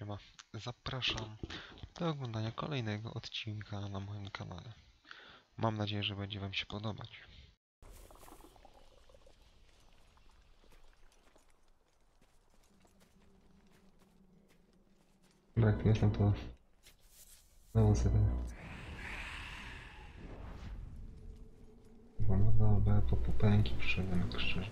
Siema, zapraszam do oglądania kolejnego odcinka na moim kanale. Mam nadzieję, że będzie wam się podobać. Jak jestem to znowu sobie. Bo można po pupęki przyszedłem, jak szczerze.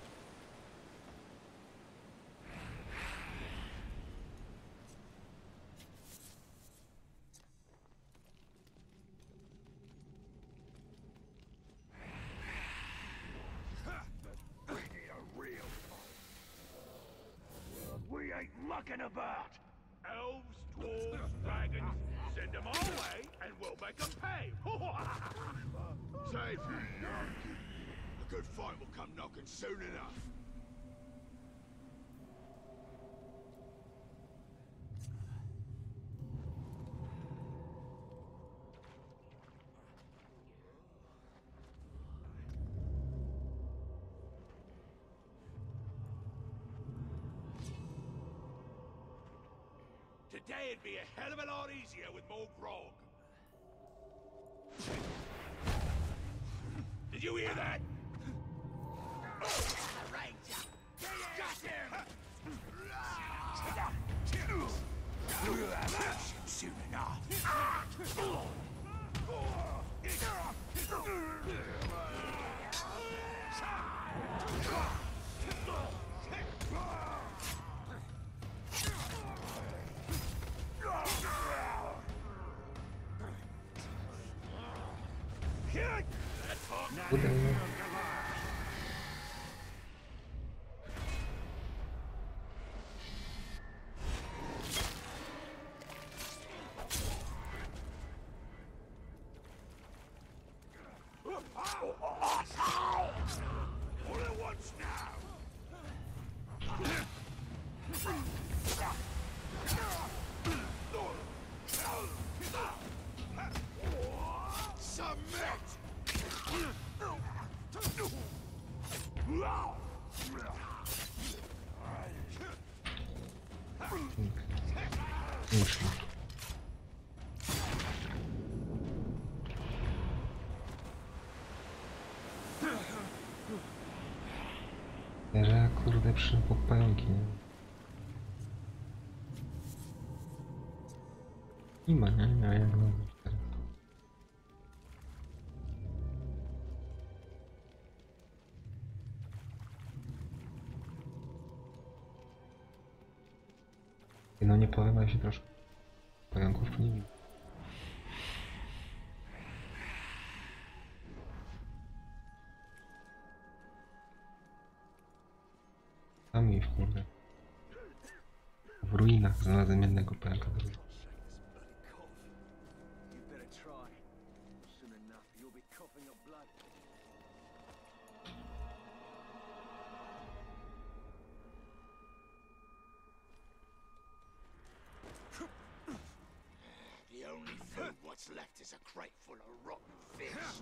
Today it'd be a hell of a lot easier with more grog. Did you hear that? We'll have action soon enough. Że kurde przy pająki, nie ma, nie? A jak no i no nie powiem, ja się troszkę pająków nie widzę. Kurde. W ruinach znalazłem jednego pęka. The only thing what's left is a crate full of rotten fish.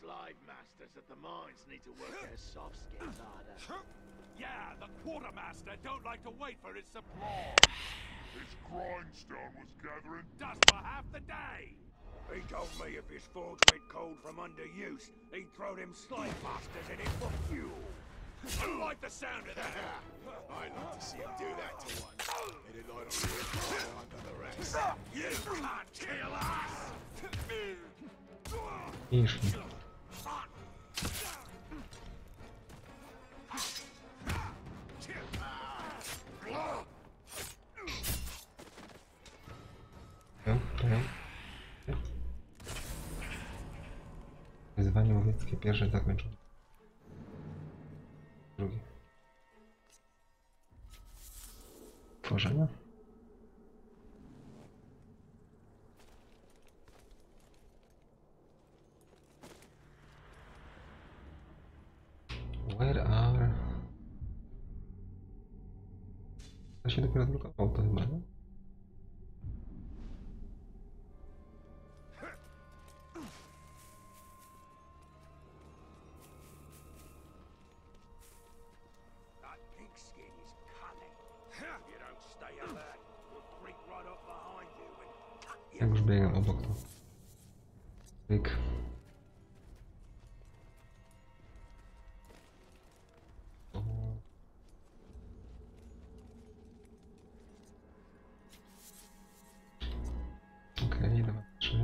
Slave masters at the mines need to work their soft skins harder. Yeah, the quartermaster don't like to wait for his supply. His grindstone was gathering dust for half the day. He told me if his forge went cold from underuse, he'd throw them slave masters in it for fuel. I like the sound of that. I'd like to see him do that to one. It'd light on your fire under the rest. You can't kill us. Wyzwanie łowieckie pierwsze zakończone. Drugie. Tworzenia? Where are... To się dopiero drukowało to chyba, nie? biegam obok. Pyk. Okej, dwa, trzy.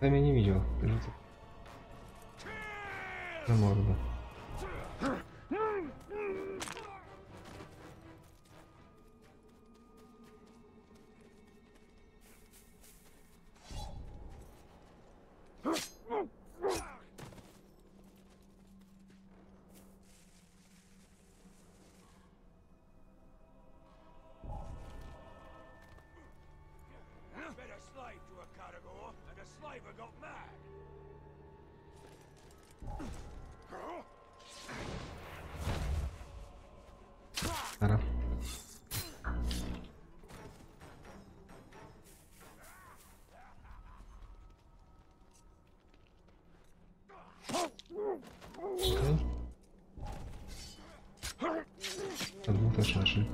Ja mnie nie widział, tylko co? Na mordę. Dobra. To był też naszy.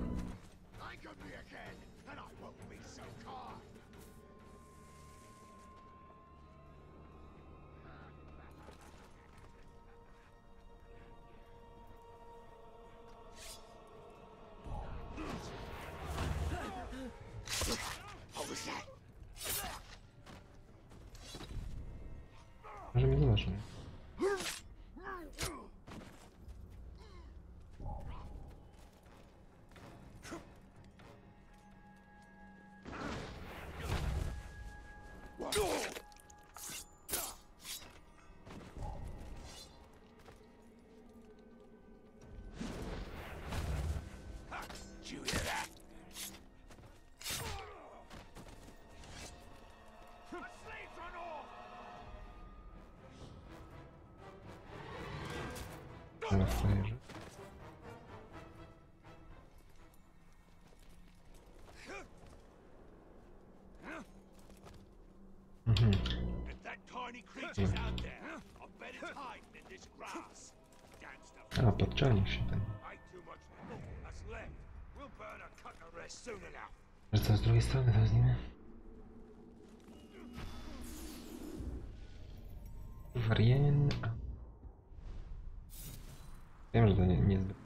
Może mnie nie masz. Na frajerze. A, podczanił się ten. Że co, z drugiej strony weźmiemy? Warien... Wiem, że to nie zbyt.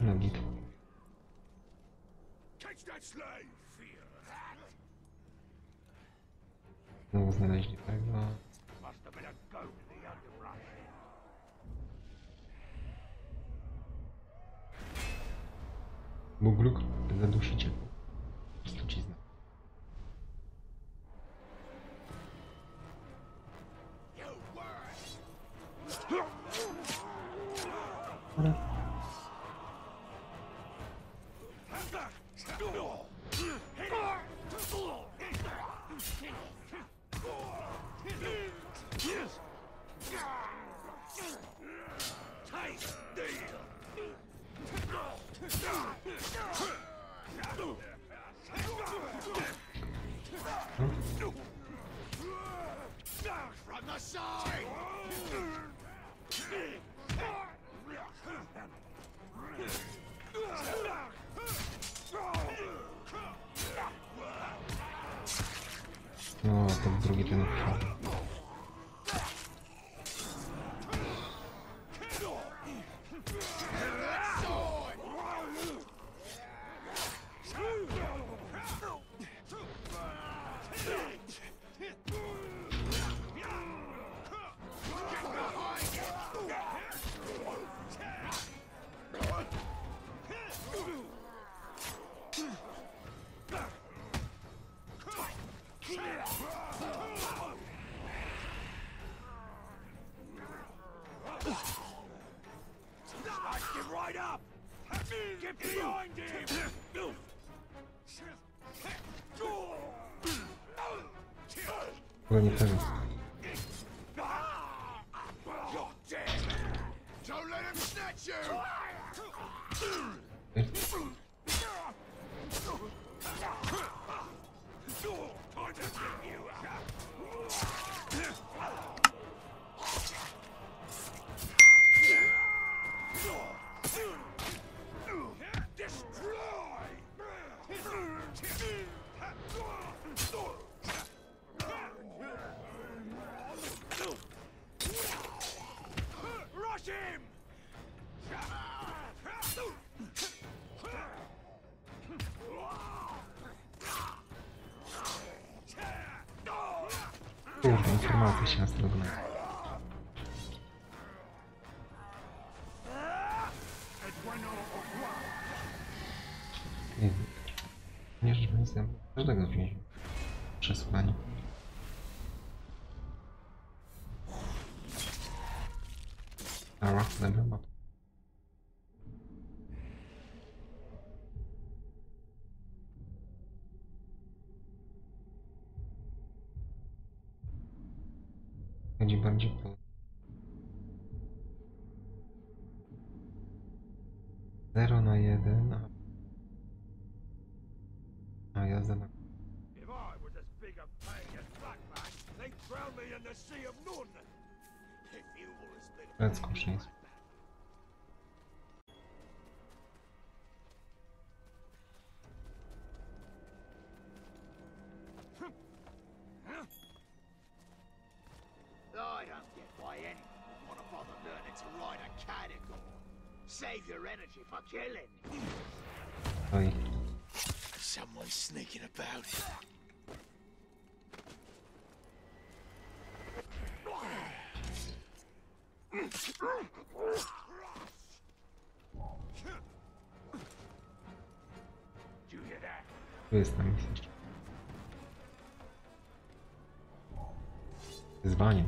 No git. Znowu znaleźli tego. Bugluk, zaduszycie. Stucizna. No, to drugi ten obszar. Chyba nie tego. Курва, информация сейчас нужна. Блин, я же не знаю, что так отвечу. Сейчас плане. Ага, забыл. Bardziej zero na jeden a jazda na let's go sześć. Save your energy for killing. Oi. Someone's sneaking about. Do you hear that? Jest tam jeszcze. Zwanie.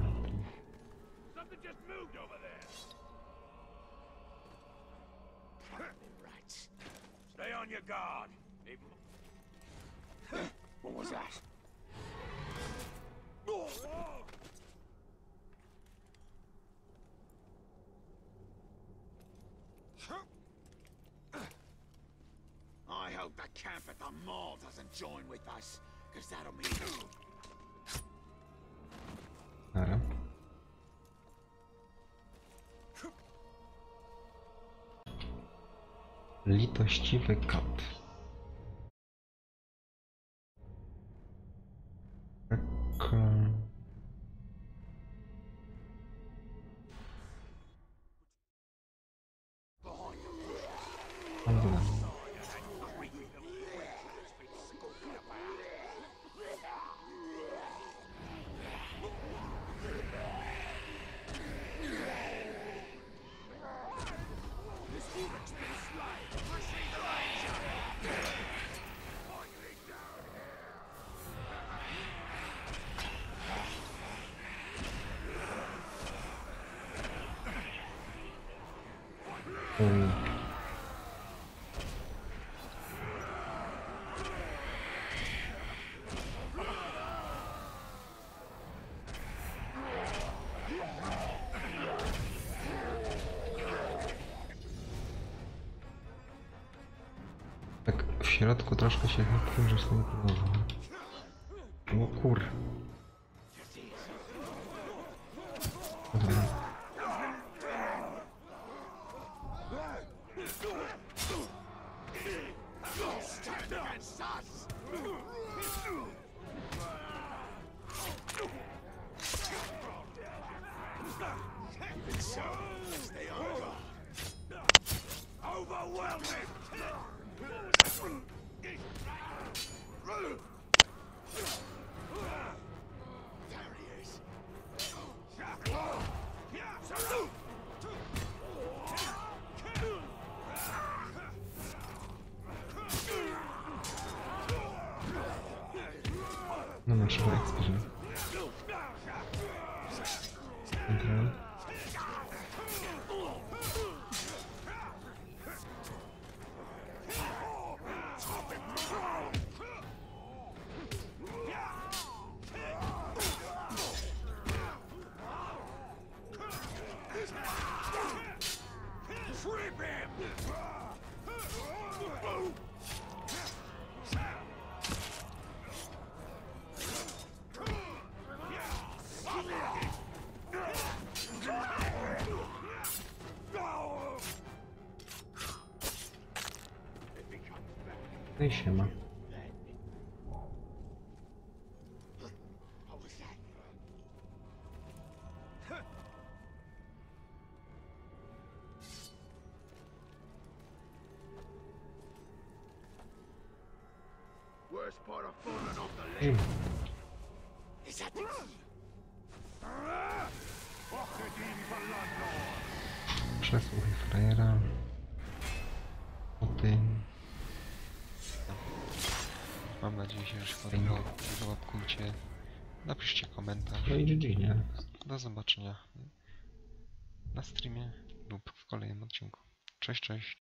God. What was that? I hope the camp at the mall doesn't join with us, because that'll mean Adam. Litościwy kot. Tak. Tak w środku troszkę się chyba że sobie podoba. O kur... Dobra. No na szybę eksperyment. No i siema. Przesłuchaj frajera. Mam nadzieję, że już podobało. Łapkujcie. Napiszcie komentarz. No i GG, nie? Do zobaczenia na streamie lub w kolejnym odcinku. Cześć, cześć.